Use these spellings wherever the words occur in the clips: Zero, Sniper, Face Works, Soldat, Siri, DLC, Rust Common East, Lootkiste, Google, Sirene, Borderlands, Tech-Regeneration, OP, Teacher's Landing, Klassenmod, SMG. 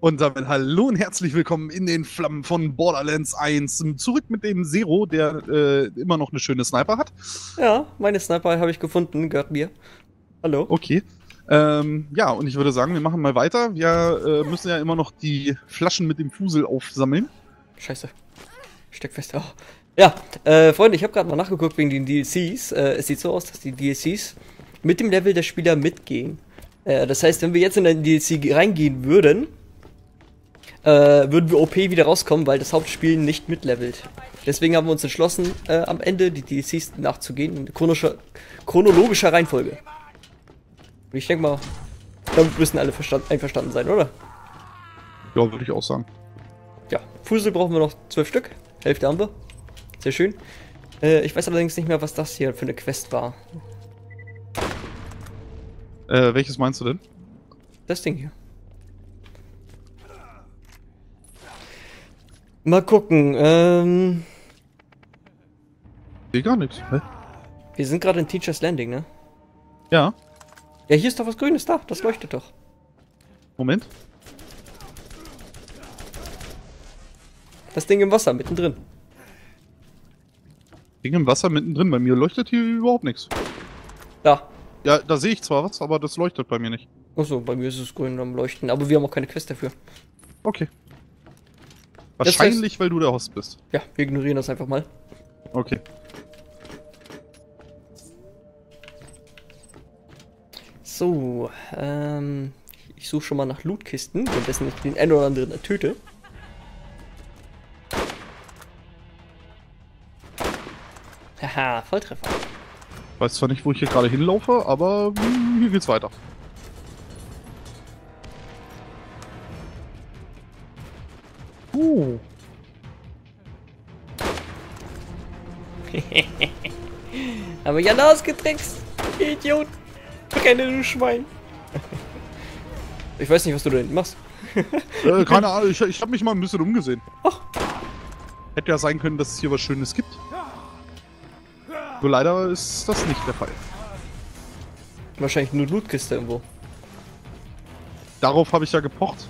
Und damit hallo und herzlich willkommen in den Flammen von Borderlands 1. Zurück mit dem Zero, der immer noch eine schöne Sniper hat. Ja, meine Sniper habe ich gefunden, gehört mir. Hallo. Okay. Ja, und ich würde sagen, wir machen mal weiter. Wir müssen ja immer noch die Flaschen mit dem Fusel aufsammeln. Scheiße. Steckfest. Oh. Ja, Freunde, ich habe gerade mal nachgeguckt wegen den DLCs. Es sieht so aus, dass die DLCs mit dem Level der Spieler mitgehen. Das heißt, wenn wir jetzt in den DLC reingehen würden, würden wir OP wieder rauskommen, weil das Hauptspiel nicht mitlevelt. Deswegen haben wir uns entschlossen, am Ende die DLCs nachzugehen in chronologischer Reihenfolge. Und ich denke mal, damit müssen alle einverstanden sein, oder? Ja, würde ich auch sagen. Ja, Fusel brauchen wir noch 12 Stück. Hälfte haben wir. Sehr schön. Ich weiß allerdings nicht mehr, was das hier für eine Quest war. Welches meinst du denn? Das Ding hier. Mal gucken, sehe gar nichts, hä? Wir sind gerade in Teacher's Landing, ne? Ja. Ja, hier ist doch was Grünes da, das leuchtet doch. Moment. Das Ding im Wasser, mittendrin. Ding im Wasser, mittendrin, bei mir leuchtet hier überhaupt nichts. Da. Ja, da sehe ich zwar was, aber das leuchtet bei mir nicht. Achso, bei mir ist es grün am Leuchten, aber wir haben auch keine Quest dafür. Okay. Wahrscheinlich, das heißt, weil du der Host bist. Ja, wir ignorieren das einfach mal. Okay. So, ich suche schon mal nach Lootkisten, währenddessen ich den einen oder anderen töte. Haha, Volltreffer. Ich weiß zwar nicht, wo ich hier gerade hinlaufe, aber hier geht's weiter. Hab ich alle ausgetrickst, Idiot! Brenne, du Schwein! Ich weiß nicht, was du da hinten machst. Keine Ahnung, ich habe mich mal ein bisschen umgesehen. Ach. Hätte ja sein können, dass es hier was Schönes gibt. Nur leider ist das nicht der Fall. Wahrscheinlich nur Lootkiste irgendwo. Darauf habe ich ja gepocht.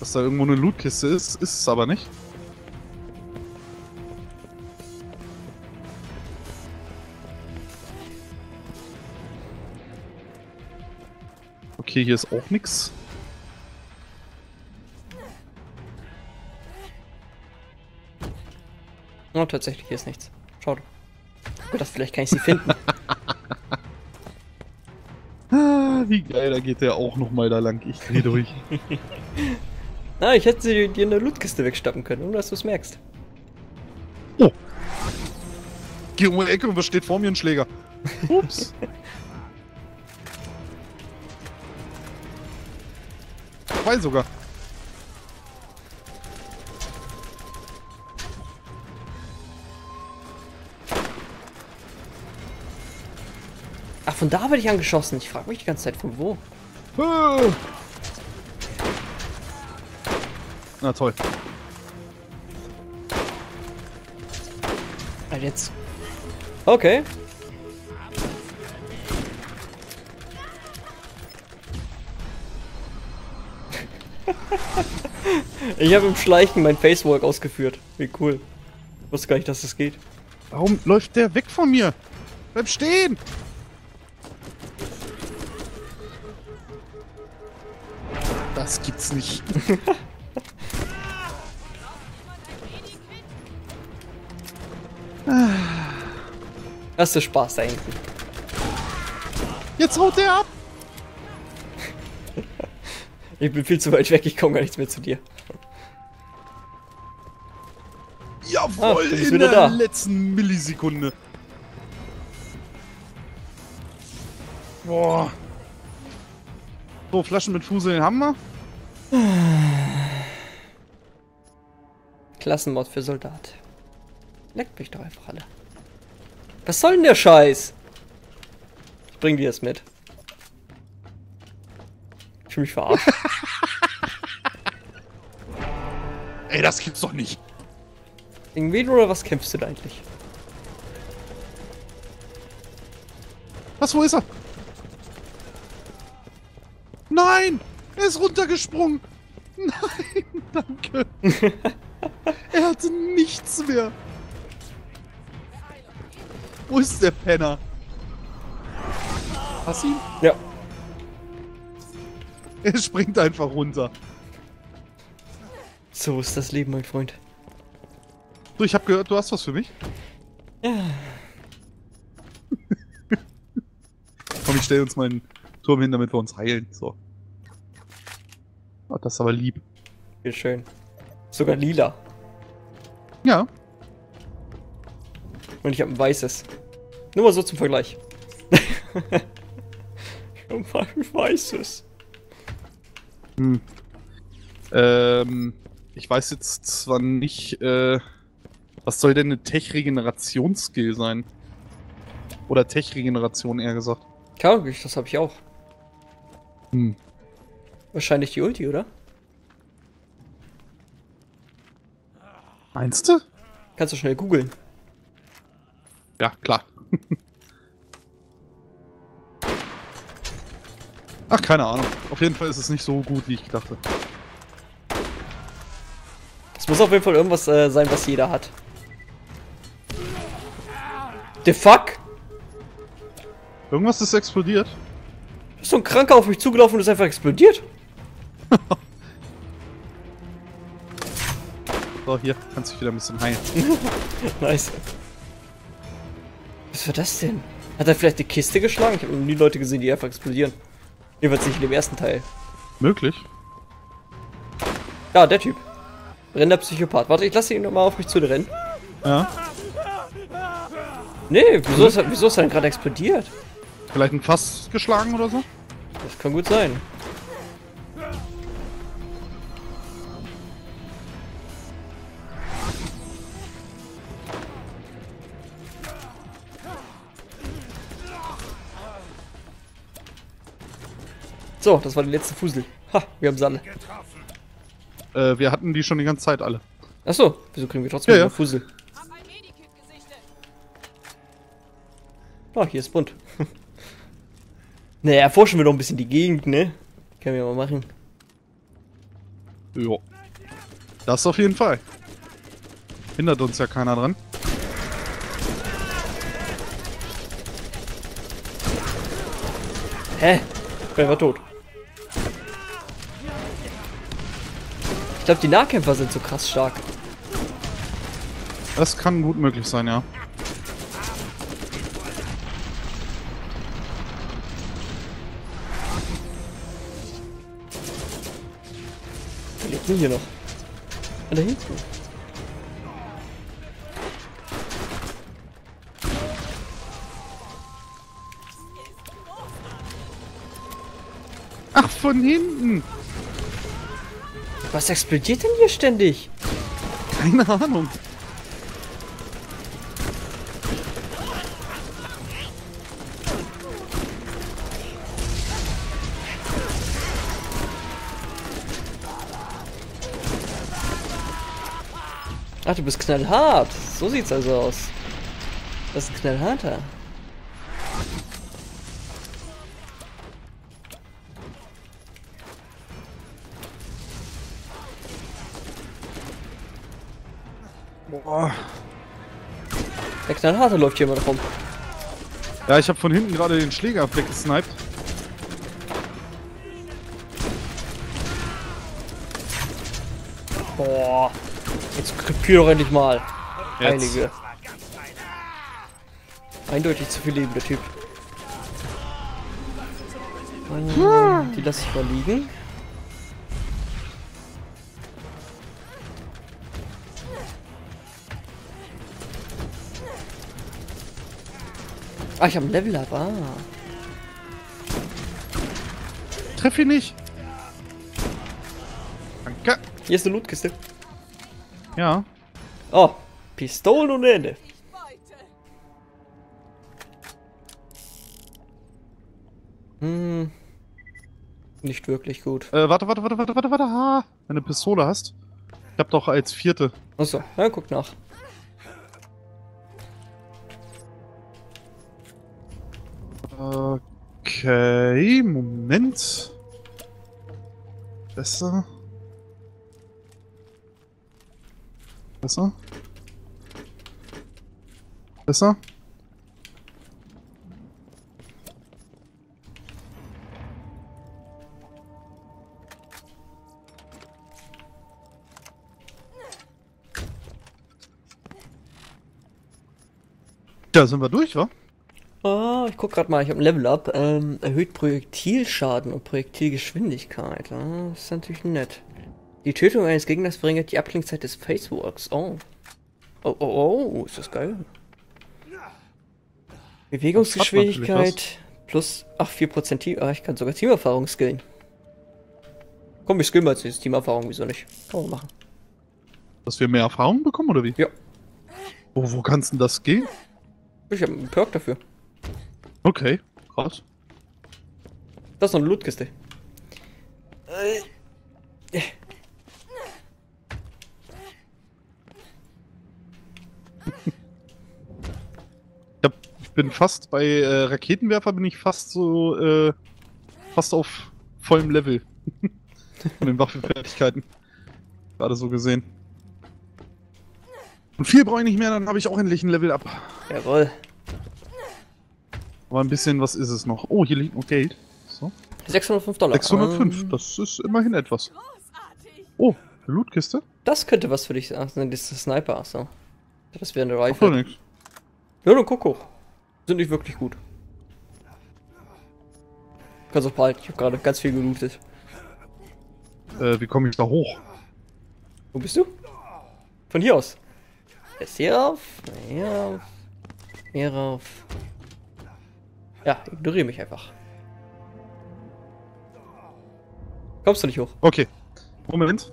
Dass da irgendwo eine Lootkiste ist, ist es aber nicht. Okay, hier ist auch nichts. Oh, tatsächlich, hier ist nichts. Schade. Gut, vielleicht kann ich sie finden. Wie geil, da geht der auch nochmal da lang. Ich dreh durch. Ah, ich hätte sie dir in der Lootkiste wegstappen können, ohne dass du es merkst. Oh! Geh um die Ecke und was steht vor mir? Ein Schläger. Ups. Zwei sogar. Ach, von da werde ich angeschossen. Ich frage mich die ganze Zeit von wo. Na toll. Also jetzt. Okay. Ich habe im Schleichen mein Face Works ausgeführt. Wie cool. Ich wusste gar nicht, dass das geht. Warum läuft der weg von mir? Bleib stehen! Das gibt's nicht. Hast du Spaß da hinten? Jetzt haut der ab! Ich bin viel zu weit weg, ich komme gar nichts mehr zu dir. Jawohl, ah, in der letzten Millisekunde. Boah. So, Flaschen mit Fuseln haben wir. Klassenmod für Soldat. Leckt mich doch einfach alle. Was soll denn der Scheiß? Ich bring dir das mit. Ich will mich verarschen. Ey, das gibt's doch nicht. Gegen wen oder was kämpfst du da eigentlich? Was, wo ist er? Nein! Er ist runtergesprungen! Nein, danke. Er hatte nichts mehr. Wo ist der Penner? Hast du ihn? Ja. Er springt einfach runter. So ist das Leben, mein Freund. Du, ich hab gehört, du hast was für mich. Ja. Komm, ich stell uns meinen Turm hin, damit wir uns heilen. So. Oh, das ist aber lieb. Sehr schön. Sogar lila. Ja. Und ich habe ein weißes. Nur mal so zum Vergleich. Ich habe ein weißes. Hm. Ich weiß jetzt zwar nicht, was soll denn eine Tech-Regeneration-Skill sein? Oder Tech-Regeneration eher gesagt. Klar, das habe ich auch. Hm. Wahrscheinlich die Ulti, oder? Meinst du? Kannst du schnell googeln. Ja, klar. Ach, keine Ahnung. Auf jeden Fall ist es nicht so gut, wie ich dachte. Es muss auf jeden Fall irgendwas sein, was jeder hat. The fuck? Irgendwas ist explodiert. Ist so ein Kranker auf mich zugelaufen und ist einfach explodiert. So, hier kannst du dich wieder ein bisschen heilen. Nice. Was war das denn? Hat er vielleicht die Kiste geschlagen? Ich habe noch nie Leute gesehen, die einfach explodieren. Jedenfalls nicht in dem ersten Teil. Möglich. Ja, der Typ. Renner Psychopath. Warte, ich lasse ihn nochmal auf mich zu rennen. Ja. Nee, wieso ist er denn gerade explodiert? Vielleicht ein Fass geschlagen oder so? Das kann gut sein. So, das war die letzte Fusel. Ha, wir haben sie alle. Wir hatten die schon die ganze Zeit alle. Achso, wieso kriegen wir trotzdem eine Fusel? Oh, hier ist bunt. Naja, erforschen wir doch ein bisschen die Gegend, ne? Können wir mal machen. Jo. Das auf jeden Fall. Hindert uns ja keiner dran. Hä? Wer war tot? Ich glaube, die Nahkämpfer sind so krass stark. Das kann gut möglich sein, ja. Hier noch. Ah, da hinten. Ach, von hinten. Was explodiert denn hier ständig? Keine Ahnung. Ach, du bist knallhart. So sieht's also aus. Das ist ein knallharter. Boah. Der knallharte läuft hier immer noch rum. Ja, ich habe von hinten gerade den Schläger weggesniped. Boah. Jetzt krepier doch endlich mal. Einige. Eindeutig zu viel Leben, der Typ. Die lasse ich mal liegen. Ah, ich habe ein Level-Up. Ah. Treff ihn nicht. Danke. Hier ist eine Lootkiste. Ja. Oh, Pistolen ohne Ende. Hm. Nicht wirklich gut. Warte. Ha. Wenn du eine Pistole hast. Ich hab doch als vierte. Achso, ja, guck nach. Okay, Moment. Besser. Besser? Besser? Ja, sind wir durch, wa? Oh, ich guck grad mal, ich habe ein Level-Up. Erhöht Projektilschaden und Projektilgeschwindigkeit. Das ist natürlich nett. Die Tötung eines Gegners verringert die Abklingzeit des Face Works. Oh. Oh, oh, oh, ist das geil. Bewegungsgeschwindigkeit plus 4% Team. Ah, ich kann sogar Teamerfahrung skillen. Komm, ich skill mal jetzt Teamerfahrung, wieso nicht? Kann man machen. Dass wir mehr Erfahrung bekommen, oder wie? Ja. Oh, wo kannst denn das gehen? Ich habe einen Perk dafür. Okay, krass. Das ist noch eine Lootkiste. Ich bin fast bei Raketenwerfer, bin ich fast so fast auf vollem Level von den Waffenfertigkeiten. Gerade so gesehen. Und viel brauche ich nicht mehr, dann habe ich auch endlich ein Level up. Jawohl. Aber ein bisschen, was ist es noch? Oh, hier liegt noch Geld. So. $605. 605, das ist immerhin etwas. Oh, eine Lootkiste. Das könnte was für dich sein. Das ist ein Sniper, achso. Das wäre eine Rifle. Ach, nix. Ja, dann guck hoch. Sind nicht wirklich gut. Kannst auch behalten, ich habe gerade ganz viel gelootet. Wie komme ich da hoch? Wo bist du? Von hier aus. Erst hier rauf, hier rauf, hier rauf. Ja, ignoriere mich einfach. Kommst du nicht hoch? Okay. Moment.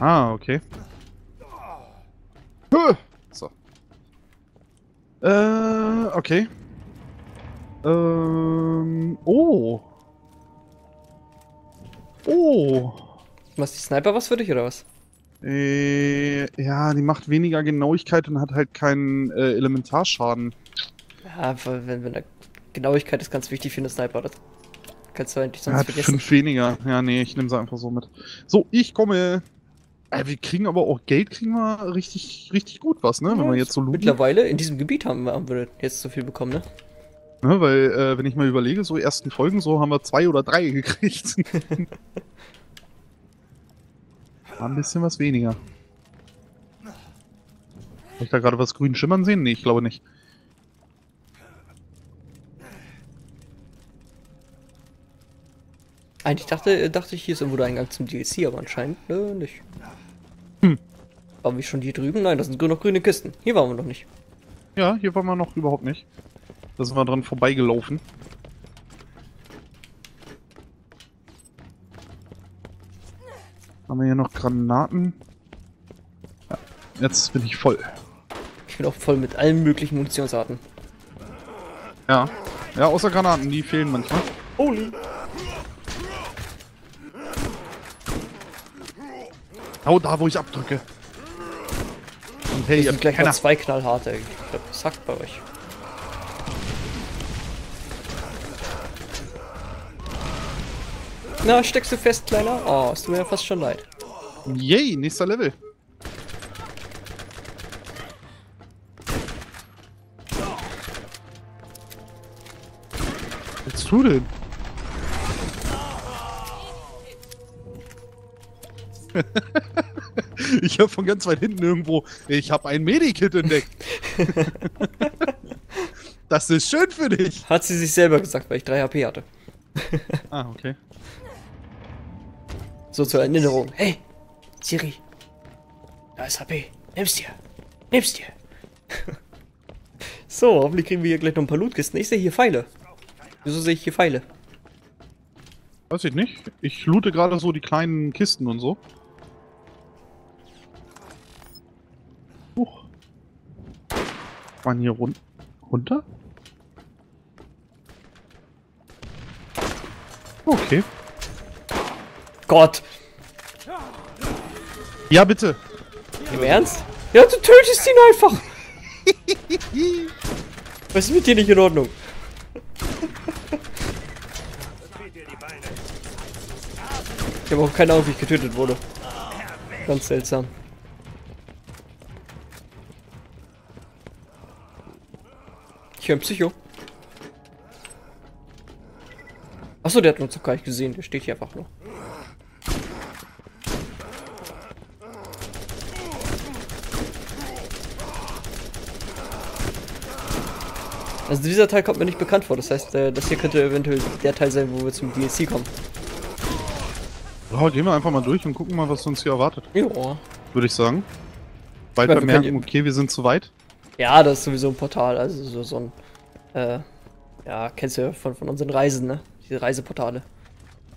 Ah, okay. So. Okay. Oh. Oh. Was, die Sniper was für dich, oder was? Ja, die macht weniger Genauigkeit und hat halt keinen Elementarschaden. Ja, wenn Genauigkeit ist ganz wichtig für eine Sniper, das kannst du eigentlich sonst vergessen. Hat 5 weniger. Ja, nee, ich nehme sie einfach so mit. So, ich komme. Wir kriegen aber auch Geld, kriegen wir richtig gut was, ne? Ja, wenn wir jetzt so looten. Mittlerweile in diesem Gebiet haben wir jetzt so viel bekommen, ne? Ne, weil, wenn ich mal überlege, so ersten Folgen, so haben wir 2 oder 3 gekriegt. War ein bisschen was weniger. Habe ich da gerade was grün schimmern sehen? Nee, ich glaube nicht. Eigentlich dachte ich, hier ist irgendwo der Eingang zum DLC, aber anscheinend nicht. Hm. Waren wir schon hier drüben? Nein, das sind nur noch grüne Kisten. Hier waren wir noch nicht. Ja, hier waren wir noch überhaupt nicht. Da sind wir dran vorbeigelaufen. Haben wir hier noch Granaten? Ja, jetzt bin ich voll. Ich bin auch voll mit allen möglichen Munitionsarten. Ja. Ja, außer Granaten, die fehlen manchmal. Holy! Genau da, wo ich abdrücke. Und hey, ihr habt gleich mal 2 knallharte. Ich glaube, das hackt bei euch. Na, steckst du fest, Kleiner? Oh, es tut mir ja fast schon leid. Yay, nächster Level. Jetzt tu den. Ich hab von ganz weit hinten irgendwo, ich hab ein Medikit entdeckt. Das ist schön für dich. Hat sie sich selber gesagt, weil ich 3 HP hatte. Ah, okay. So zur Erinnerung. Hey, Siri. Da ist HP. Nimm's dir. Nimm's dir. So, hoffentlich kriegen wir hier gleich noch ein paar Lootkisten. Ich sehe hier Pfeile. Wieso sehe ich hier Pfeile? Weiß ich nicht. Ich loote gerade so die kleinen Kisten und so. Huch. Waren hier runter? Okay. Gott! Ja, bitte! Im Ernst? Ja, du tötest ihn einfach! Was ist mit dir nicht in Ordnung? Ich habe auch keine Ahnung, wie ich getötet wurde. Ganz seltsam. Ich höre einen Psycho. Achso, der hat uns doch gar nicht gesehen. Der steht hier einfach nur. Also dieser Teil kommt mir nicht bekannt vor. Das heißt, das hier könnte eventuell der Teil sein, wo wir zum DLC kommen. Ja, gehen wir einfach mal durch und gucken mal, was uns hier erwartet. Ja. Würde ich sagen. Bald merken, okay, wir sind zu weit. Ja, das ist sowieso ein Portal. Also so ein... ja, kennst du ja von unseren Reisen, ne? Diese Reiseportale.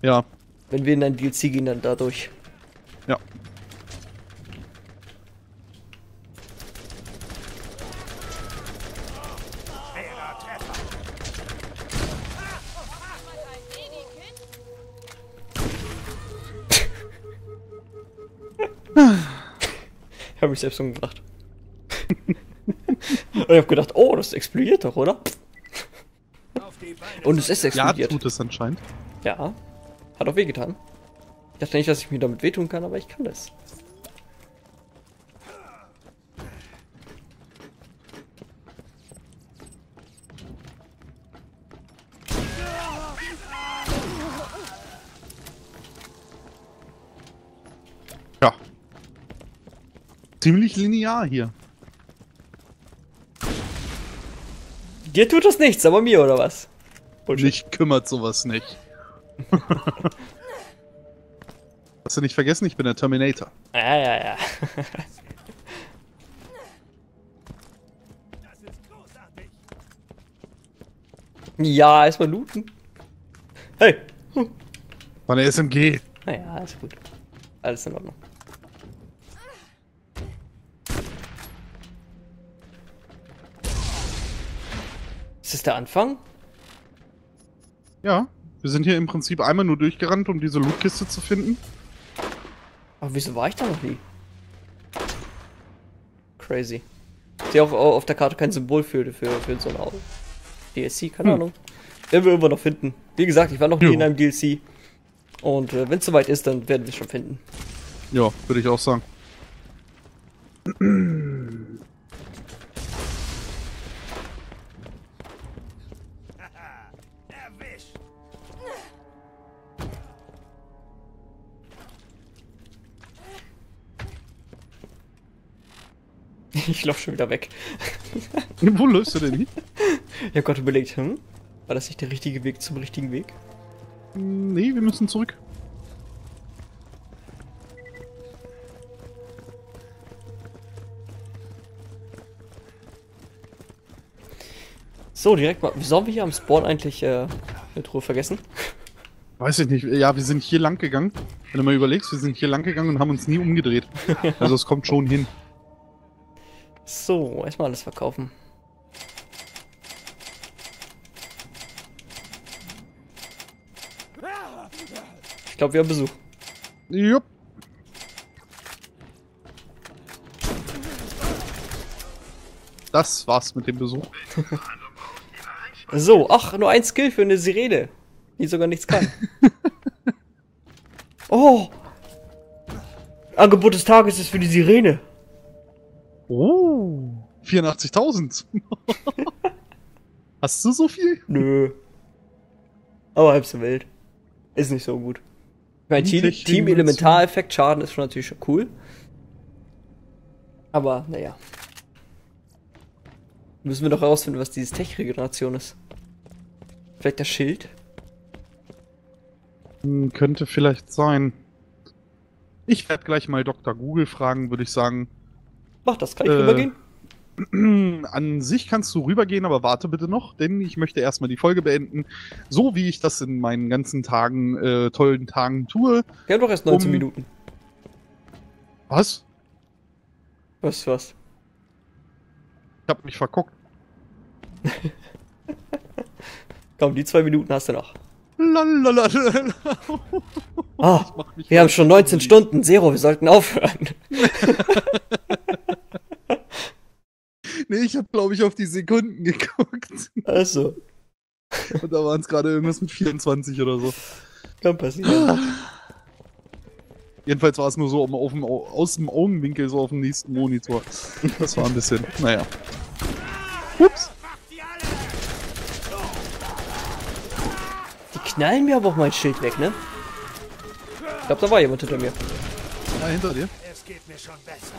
Ja. Wenn wir in ein DLC gehen, dann dadurch. Ja. Ich habe mich selbst umgebracht. Und ich habe gedacht, oh, das explodiert doch, oder? Und es ist explodiert. Ja, tut es anscheinend. Ja, hat auch wehgetan. Ich dachte nicht, dass ich mir damit wehtun kann, aber ich kann das. Ja. Ziemlich linear hier. Dir tut das nichts, aber mir, oder was? Und mich kümmert sowas nicht. Hast du nicht vergessen, ich bin der Terminator. Ja, ja, ja. Das ist großartig. Ja, erstmal looten. Hey! War eine SMG. Naja, alles gut. Alles in Ordnung. Ist das der Anfang? Ja, wir sind hier im Prinzip einmal nur durchgerannt, um diese Lootkiste zu finden. Aber wieso war ich da noch nie? Crazy. Ich sehe auch auf der Karte kein Symbol für so ein Auto. DLC, keine Ahnung. Werden wir immer noch finden. Wie gesagt, ich war noch nie in einem DLC. Und wenn es soweit ist, dann werden wir es schon finden. Ja, würde ich auch sagen. Ich laufe schon wieder weg. Wo läufst du denn hin? Ich habe gerade überlegt, war das nicht der richtige Weg zum richtigen Weg? Nee, wir müssen zurück. So, direkt mal. Wieso haben wir hier am Spawn eigentlich eine Truhe vergessen? Weiß ich nicht. Ja, wir sind hier lang gegangen. Wenn du mal überlegst, wir sind hier lang gegangen und haben uns nie umgedreht. Also es kommt schon hin. So, erstmal alles verkaufen. Ich glaube, wir haben Besuch. Jupp. Das war's mit dem Besuch. So, ach, nur ein Skill für eine Sirene, die sogar nichts kann. Oh! Angebot des Tages ist für die Sirene. Oh, 84.000. Hast du so viel? Nö. Aber halb so wild. Ist nicht so gut. Mein Team Elementareffekt Schaden ist schon natürlich schon cool. Aber naja. Müssen wir doch herausfinden, was dieses Tech-Regeneration ist. Vielleicht das Schild? Könnte vielleicht sein. Ich werde gleich mal Dr. Google fragen, würde ich sagen. Mach das, kann ich rübergehen? An sich kannst du rübergehen, aber warte bitte noch, denn ich möchte erstmal die Folge beenden, so wie ich das in meinen ganzen Tagen, tollen Tagen tue. Wir haben doch erst 19 Minuten. Was? Was? Ich hab mich verguckt. Komm, die 2 Minuten hast du noch. Lalalala. Oh, wir haben schon 19 Stunden, Zero, wir sollten aufhören. Nee, ich habe, glaube ich, auf die Sekunden geguckt. Also. Und da waren es gerade irgendwas mit 24 oder so. Kann passieren. Jedenfalls war es nur so aus dem Augenwinkel, so auf dem nächsten Monitor. Das war ein bisschen, naja. Ups! Die knallen mir aber auch mein Schild weg, ne? Ich glaube, da war jemand hinter mir. Ja, hinter dir. Es geht mir schon besser.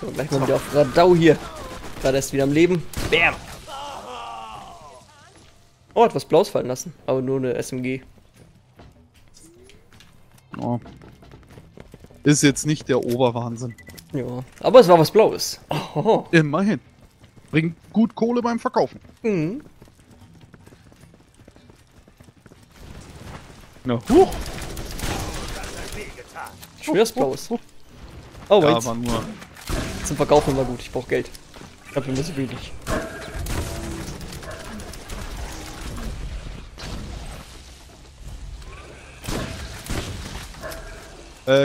So, gleich mal wieder auf Radau hier. Gerade erst wieder am Leben. Bam! Oh, hat was Blaues fallen lassen. Aber nur eine SMG. Oh. Ist jetzt nicht der Oberwahnsinn. Ja, aber es war was Blaues. Oh. Immerhin. Bringt gut Kohle beim Verkaufen. Mhm. Na, huch! Ich schwör's, Blaues. Oh, wait. Ja, war nur. Zum Verkaufen war gut, ich brauch Geld. Ich glaube, wir müssen wenig.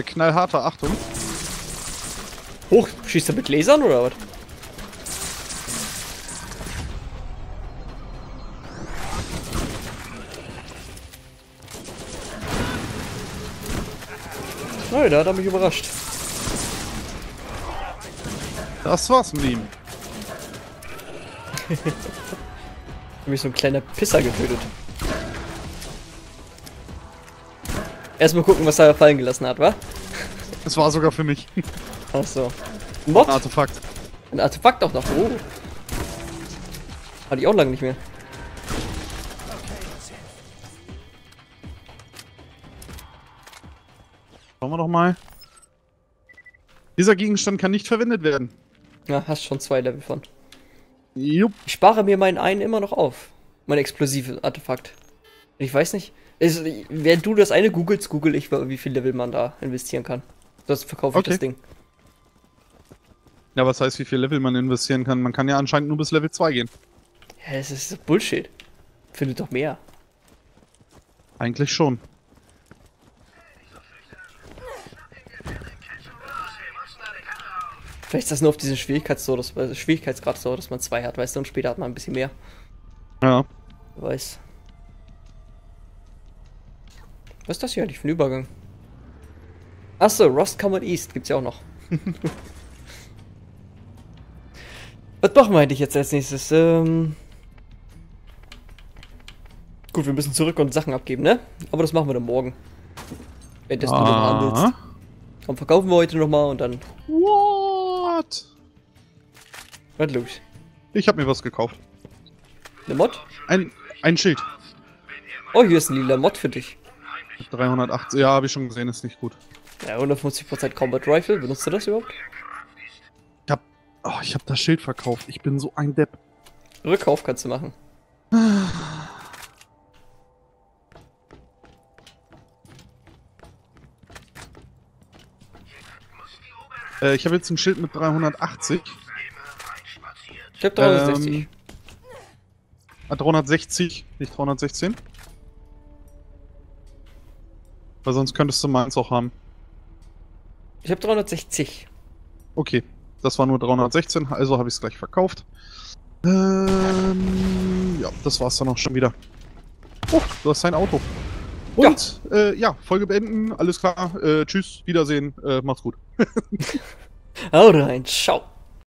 Knallharter, Achtung. Hoch, schießt er mit Lasern oder was? Nein, da hat er mich überrascht. Das war's mit ihm. Ich hab mich so ein kleiner Pisser getötet. Erstmal gucken, was er fallen gelassen hat, wa? Das war sogar für mich. Ach so. Mod? Ein Artefakt. Ein Artefakt auch noch. Oh. Hatte ich auch lange nicht mehr. Schauen wir doch mal. Dieser Gegenstand kann nicht verwendet werden. Ja, hast schon 2 Level von. Jupp. Ich spare mir meinen einen immer noch auf. Mein explosives Artefakt. Ich weiß nicht. Während du das eine googelst, google ich, wie viel Level man da investieren kann. Sonst verkaufe ich das Ding. Ja, was heißt, wie viel Level man investieren kann? Man kann ja anscheinend nur bis Level 2 gehen. Ja, das ist Bullshit. Findet doch mehr. Eigentlich schon. Vielleicht ist das nur auf diesen Schwierigkeitsgrad so, dass man 2 hat, weißt du, und später hat man ein bisschen mehr. Ja. Wer weiß. Was ist das hier eigentlich für ein Übergang? Achso, Rust Common East gibt's ja auch noch. Was machen wir eigentlich jetzt als nächstes? Gut, wir müssen zurück und Sachen abgeben, ne? Aber das machen wir dann morgen. Wenn das du noch handelst. Komm, verkaufen wir heute nochmal und dann. What? Was los? Ich hab mir was gekauft. Eine Mod? Ein Schild. Oh, hier ist ein lila Mod für dich. 380, ja, habe ich schon gesehen, ist nicht gut. Ja, 150% Combat Rifle, benutzt du das überhaupt? Ich hab das Schild verkauft, ich bin so ein Depp. Rückkauf kannst du machen. Ich habe jetzt ein Schild mit 380. Ich hab 360. 360, nicht 316. Weil sonst könntest du meins auch haben. Ich habe 360. Okay, das war nur 316, also habe ich es gleich verkauft. Ja, das war's dann auch schon wieder. Oh, du hast dein Auto. Und, ja, Folge beenden, alles klar, tschüss, Wiedersehen, macht's gut. Hau rein, ciao.